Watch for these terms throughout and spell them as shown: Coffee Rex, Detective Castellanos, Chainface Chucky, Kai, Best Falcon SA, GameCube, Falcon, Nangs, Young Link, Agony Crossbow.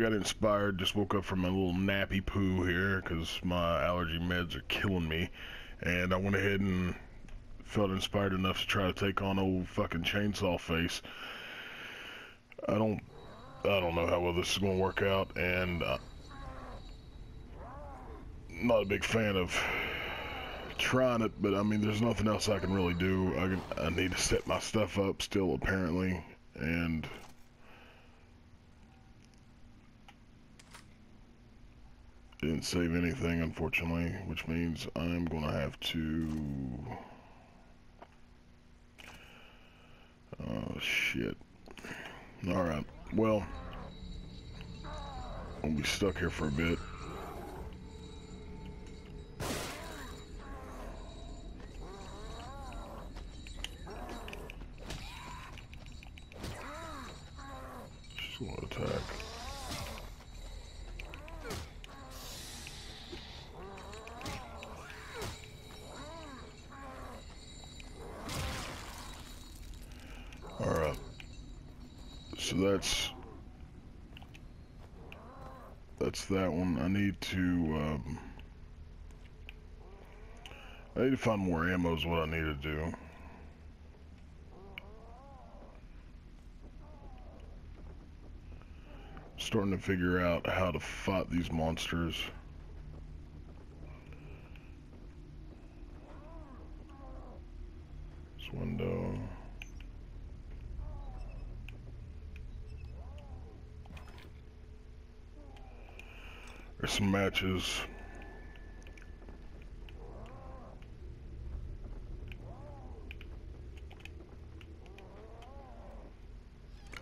got inspired, just woke up from a little nappy poo here because my allergy meds are killing me, and I went ahead and felt inspired enough to try to take on old fucking Chainsaw Face. I don't know how well this is gonna work out, and I'm not a big fan of trying it, but I mean, there's nothing else I can really do. I need to set my stuff up still, apparently, and didn't save anything, unfortunately, which means I'm gonna have to... oh, shit. Alright, well, I'll be stuck here for a bit. She's gonna attack. So that's that one. I need to find more ammo is what I need to do. Starting to figure out how to fight these monsters. This window. There's some matches.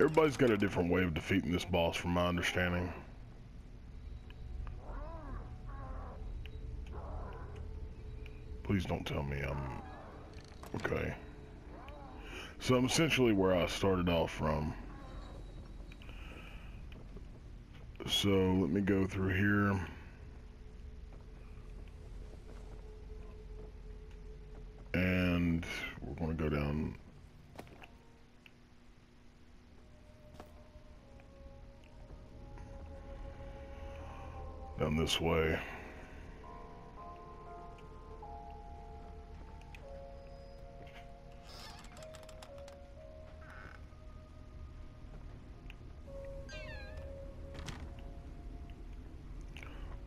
Everybody's got a different way of defeating this boss, from my understanding. Please don't tell me I'm... okay. So I'm essentially where I started off from. So let me go through here. And we're going to go down. Down this way.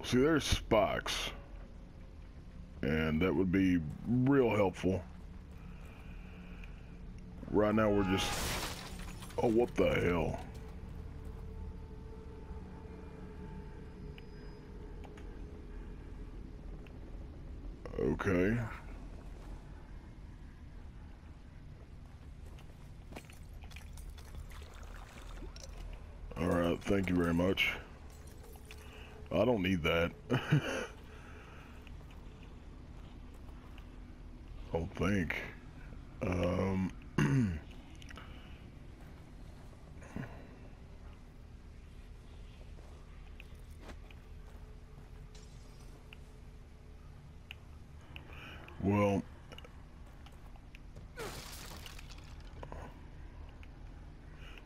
See, there's spikes, and that would be real helpful. Right now we're just... oh, what the hell? Okay. All right, thank you very much. I don't need that. I don't think. Well,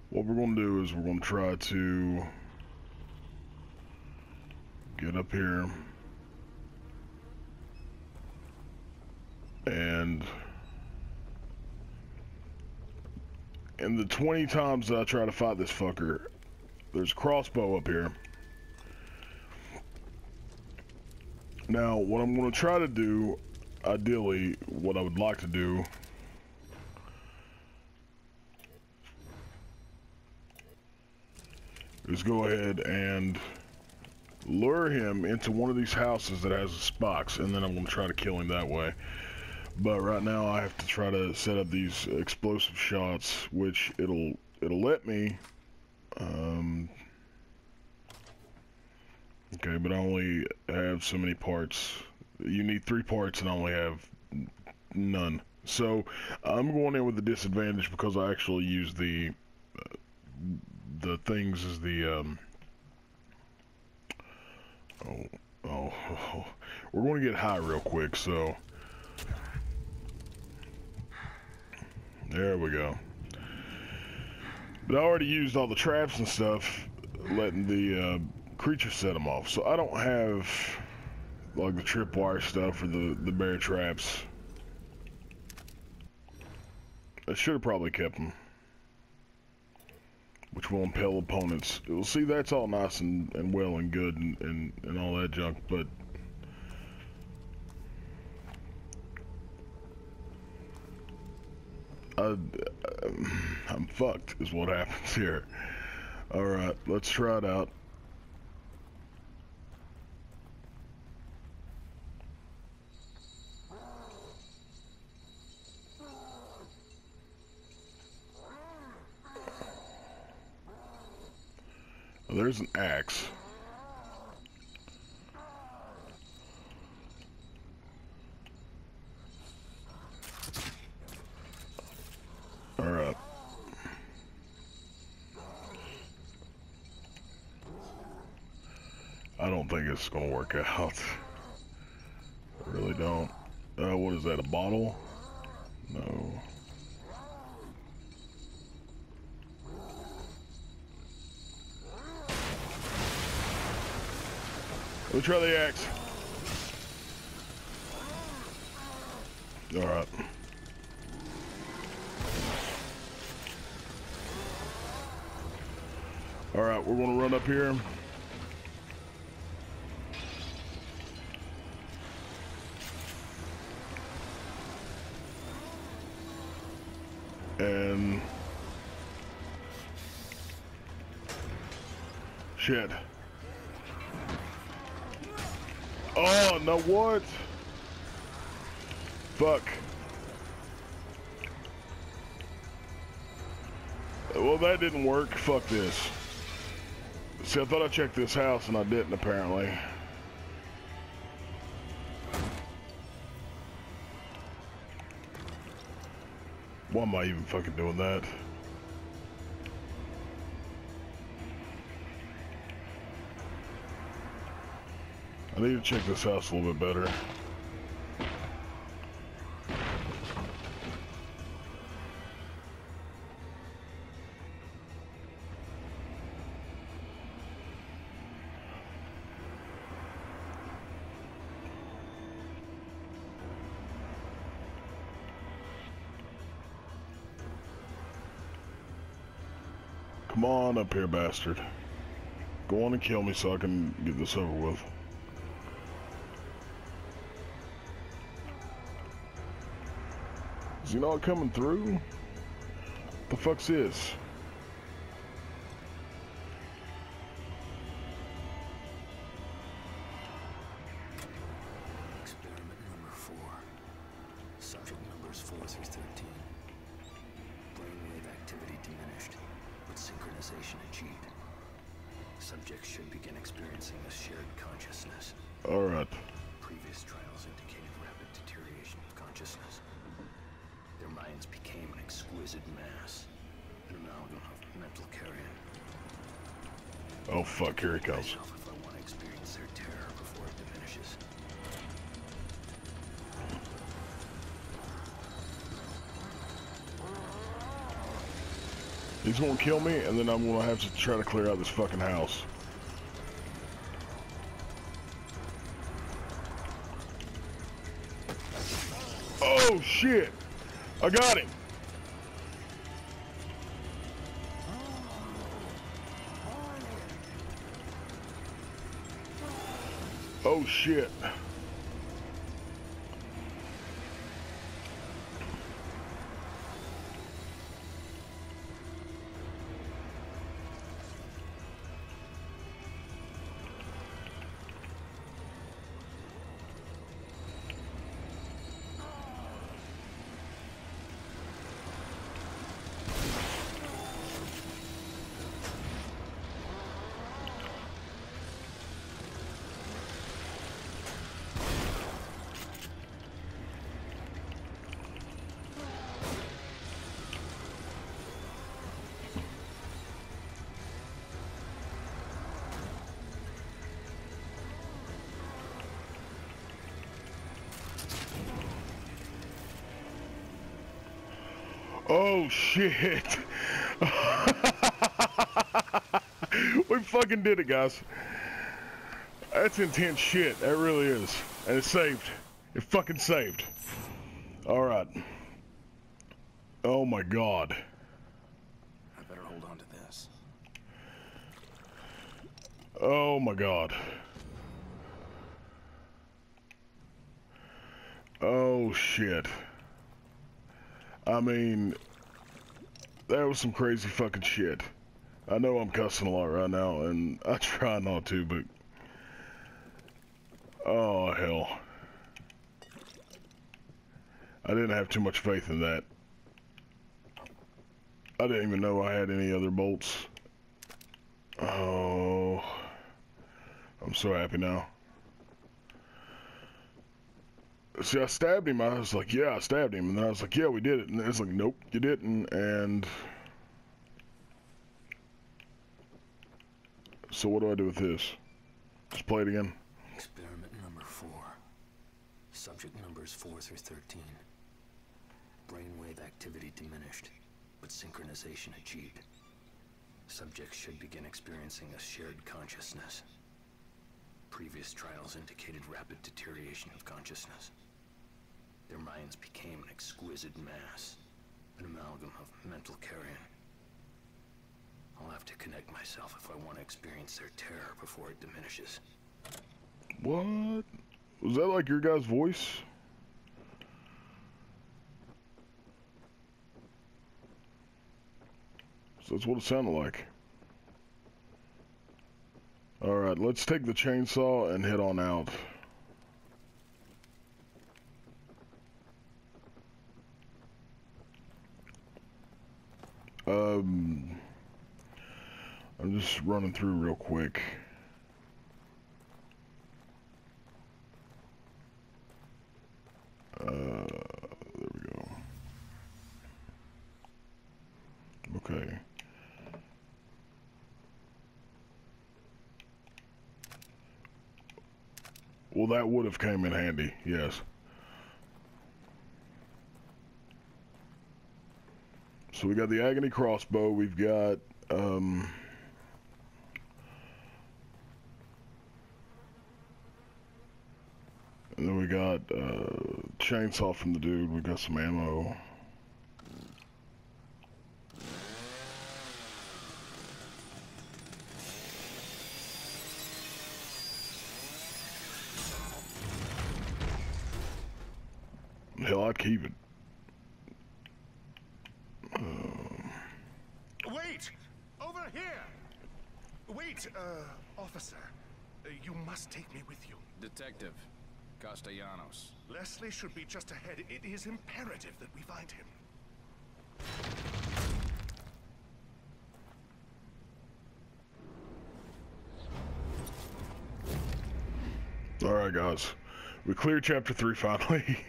what we're going to do is we're going to try to get up here and the 20 times that I try to fight this fucker, there's a crossbow up here. Now what I'm going to try to do, ideally what I would like to do, is go ahead and lure him into one of these houses that has spikes, and then I'm going to try to kill him that way. But right now I have to try to set up these explosive shots, which it'll let me. Okay, but I only have so many parts. You need 3 parts and I only have none. So I'm going in with a disadvantage because I actually use the things as the... Oh, we're going to get high real quick, so there we go. But I already used all the traps and stuff, letting the creature set them off. So I don't have like the tripwire stuff or the bear traps. I should have probably kept them, which will impel opponents. You'll see that's all nice and well and good and all that junk, but I'm fucked is what happens here. Alright, let's try it out. There's an axe. All right. I don't think it's gonna work out. I really don't. What is that, a bottle? No. We'll try the axe. Alright. Alright, we're gonna run up here. And... shit. Oh, no, what? Fuck. Well, that didn't work. Fuck this. See, I thought I checked this house, and I didn't, apparently. Why am I even fucking doing that? I need to check this house a little bit better. Come on up here, bastard. Go on and kill me so I can get this over with. Is he not coming through? What the fuck's this? Experiment number 4. Subject numbers 4 through 13. Brainwave activity diminished, but synchronization achieved. Subjects should begin experiencing a shared consciousness. Alright. Previous trials indicated rapid deterioration of consciousness. Their minds became an exquisite mass, an amalgam of mental carrion. Oh fuck, here it goes. If I want to experience their terror before it diminishes. He's gonna kill me, and then I'm gonna have to try to clear out this fucking house. Oh shit! I got him. Oh shit. Oh shit. We fucking did it, guys. That's intense shit. That really is. And it's saved. It fucking saved. Alright. Oh my god. I better hold on to this. Oh my god. Oh shit. I mean, that was some crazy fucking shit. I know I'm cussing a lot right now, and I try not to, but... oh, hell. I didn't have too much faith in that. I didn't even know I had any other bolts. Oh. I'm so happy now. See, I stabbed him. I was like, yeah, I stabbed him. And then I was like, yeah, we did it. And it's like, nope, you didn't. And... so what do I do with this? Just play it again. Experiment number 4. Subject numbers 4 through 13. Brainwave activity diminished, but synchronization achieved. Subjects should begin experiencing a shared consciousness. Previous trials indicated rapid deterioration of consciousness. Their minds became an exquisite mass, an amalgam of mental carrion. I'll have to connect myself if I want to experience their terror before it diminishes. What? Was that like your guy's voice? So that's what it sounded like. Alright, let's take the chainsaw and head on out. I'm just running through real quick. There we go. Okay. Well, that would have came in handy, yes. So we got the Agony Crossbow, we've got, and then we got chainsaw from the dude. We got some ammo. Hell, I'd keep it. Wait! Over here! Wait, officer. You must take me with you. Detective Castellanos. Leslie should be just ahead. It is imperative that we find him. Alright, guys. We cleared Chapter 3 finally.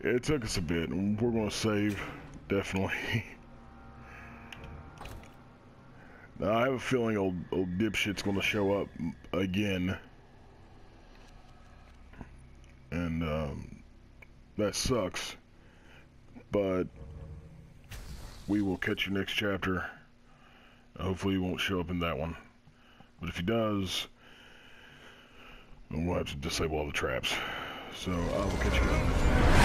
It took us a bit, and we're going to save, definitely. Now, I have a feeling old dipshit's going to show up again. And that sucks, but we will catch you next chapter. Hopefully he won't show up in that one, but if he does, we'll have to disable all the traps. So I will catch you guys.